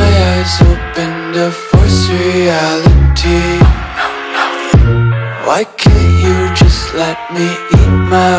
my eyes open to force reality. Why can't you just let me eat my